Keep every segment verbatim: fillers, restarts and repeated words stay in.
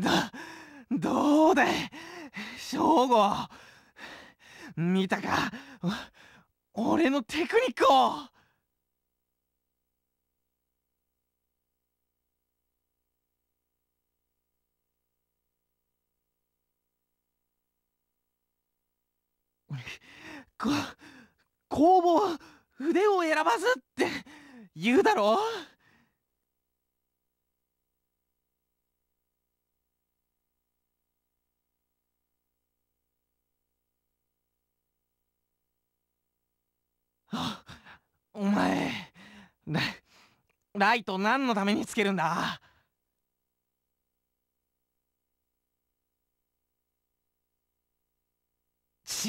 ど、どうだい省吾、見たか俺のテクニックを。こ工房腕を選ばずって言うだろう。あ、お前ラ、ライト何のためにつけるんだ。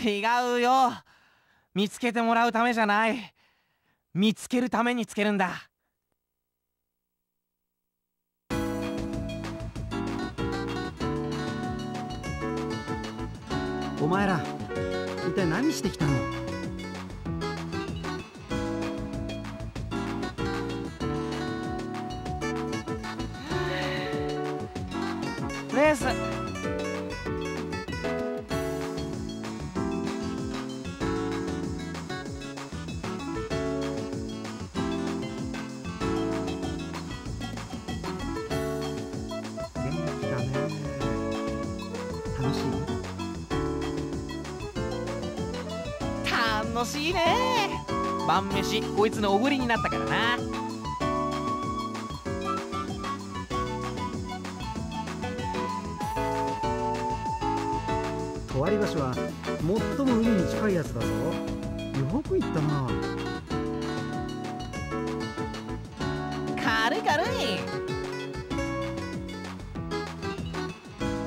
違うよ、見つけてもらうためじゃない、見つけるためにつけるんだ。お前ら一体何してきたの？レース楽しいね。晩飯こいつのおごりになったからな。トワリバシは最も海に近いやつだぞ。よく行ったな。軽い軽い。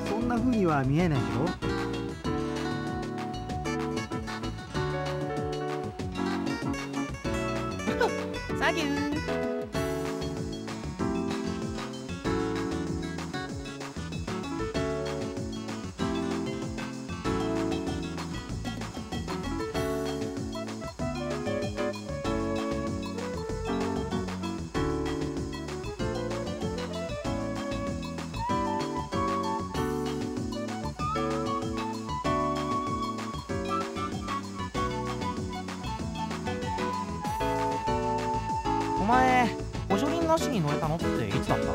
そんな風には見えないけど。お前、補助輪なしに乗れたのっていつだった？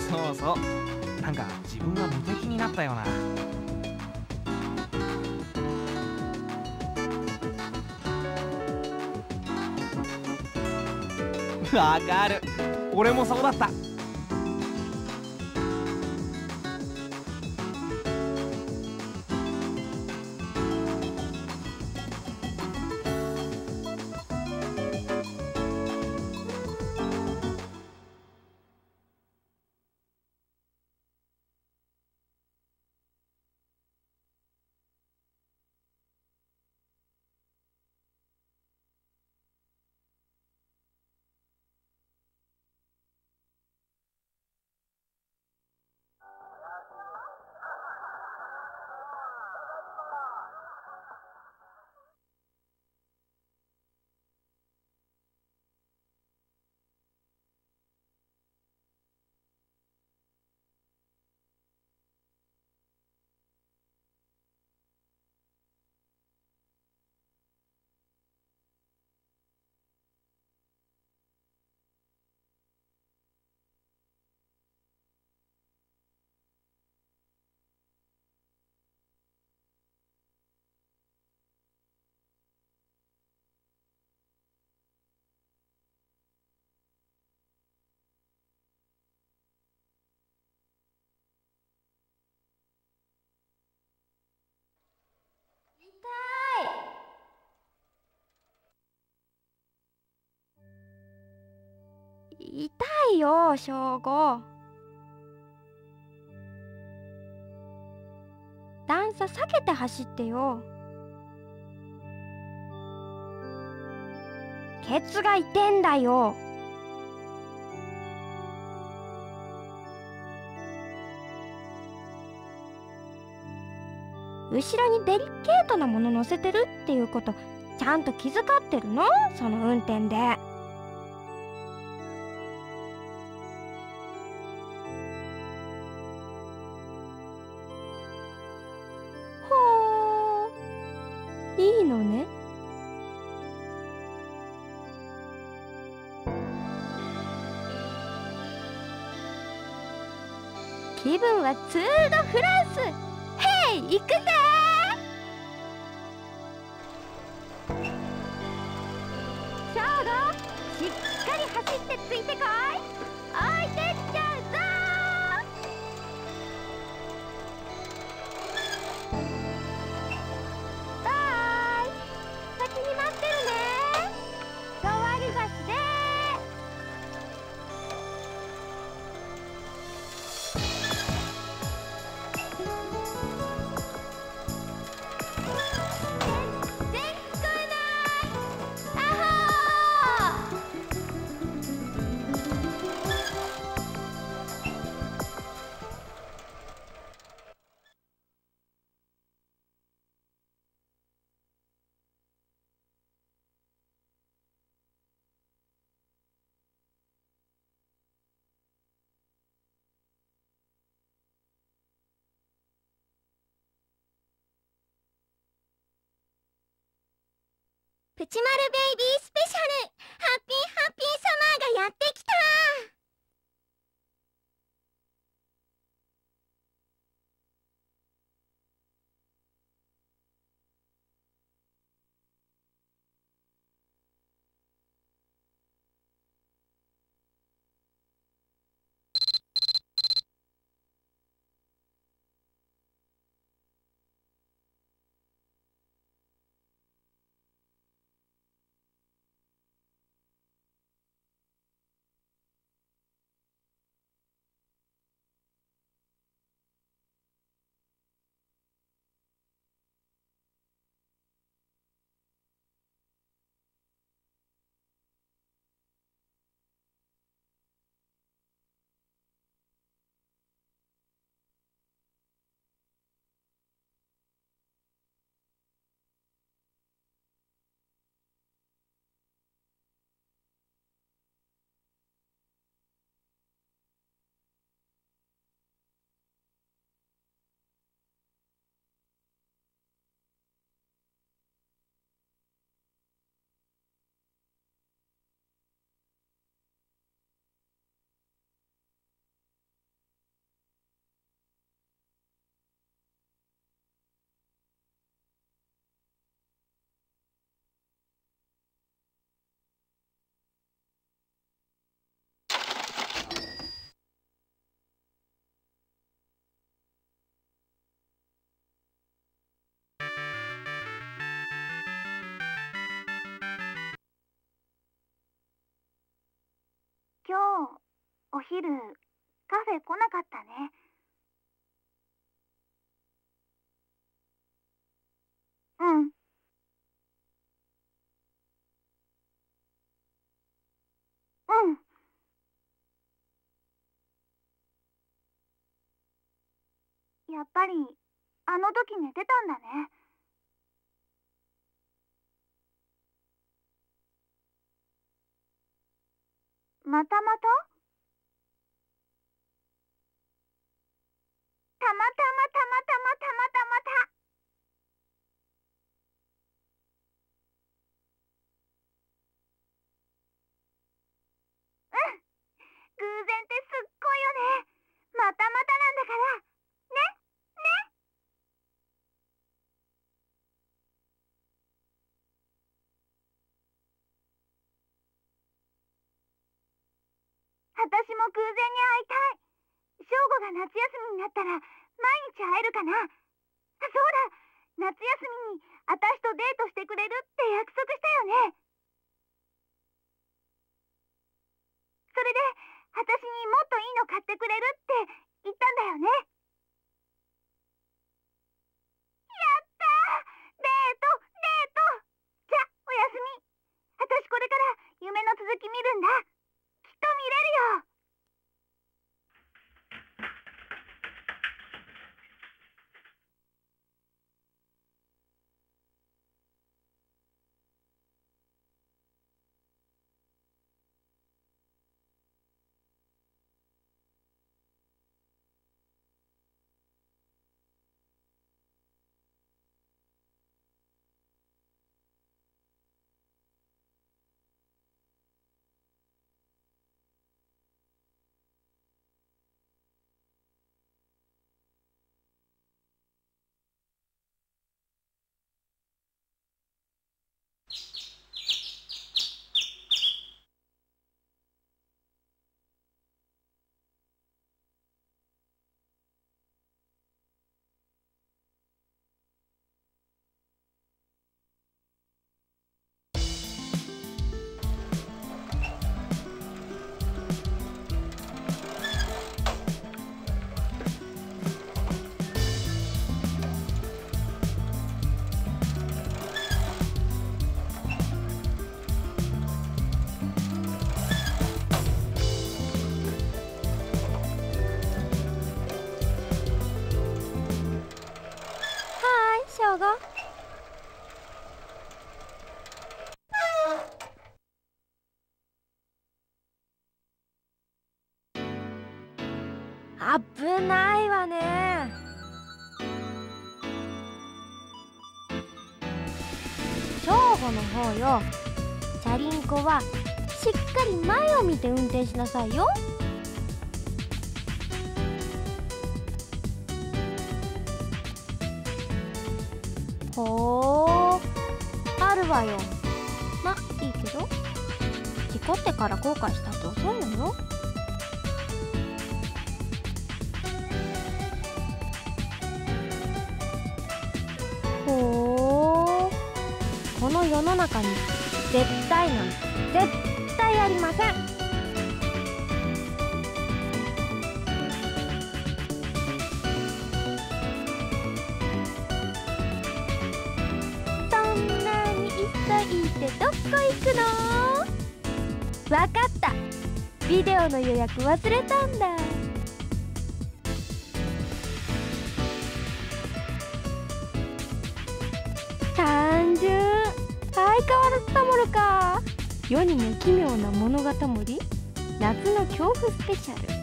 そうそう、なんか自分が無敵になったような。わかる、俺もそうだった。痛いよ、省吾。段差避けて走ってよ。ケツが痛えんだよ。後ろにデリケートなもの乗せてるっていうことちゃんと気遣ってるの？その運転で。ほう、いいのね。気分はツードフランス。ヘイ、行くぜ。プチマルベイビースペシャル、ハッピーハッピーサマーがやってきた。今日お昼カフェ来なかったね。うん、うん、やっぱりあの時寝てたんだね。またまた？たまたまたまたまたまたまた。うん、偶然ってすっごいよね。またまたなんだから。ね、ね。私も偶然に会いたい。正午が夏休みになったら毎日会えるかな。そうだ、夏休みにあたしとデートしてくれるって約束したよね。それであたしにもっといいの買ってくれるって言ったんだよね。やったー、デートデート。じゃ、おやすみ。あたしこれから夢の続き見るんだ。きっと見れるよ。危ないわね。正午の方よ。チャリンコはしっかり前を見て運転しなさいよ。ほー、あるわよ。まあいいけど、事故ってから後悔したって遅いのよ。ほー、この世の中に絶対なんて絶対ありません。そんなに急いでどこ行くの？わかった。ビデオの予約忘れたんだ。単純、相変わらずタモルか。世にも奇妙な物語、夏の恐怖スペシャル。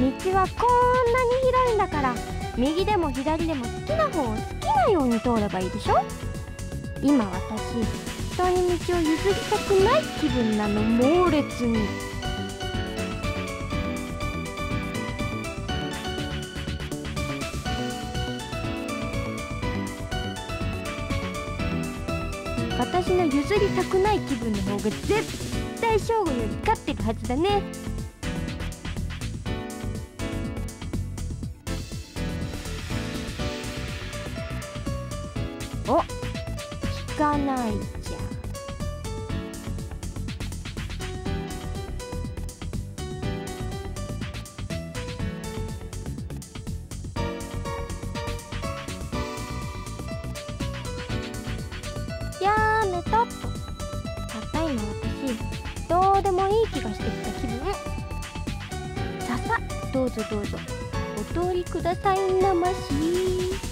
道はこんなに広いんだから、右でも左でも好きな方を好きなように通ればいいでしょ。今私、人に道を譲りたくない気分なの、猛烈に。私の譲りたくない気分の方が絶対正吾より勝ってるはずだね。お、聞かないじゃん。たった今私、どうでもいい気がしてきた気分。ささ、どうぞどうぞお通りくださいなまし。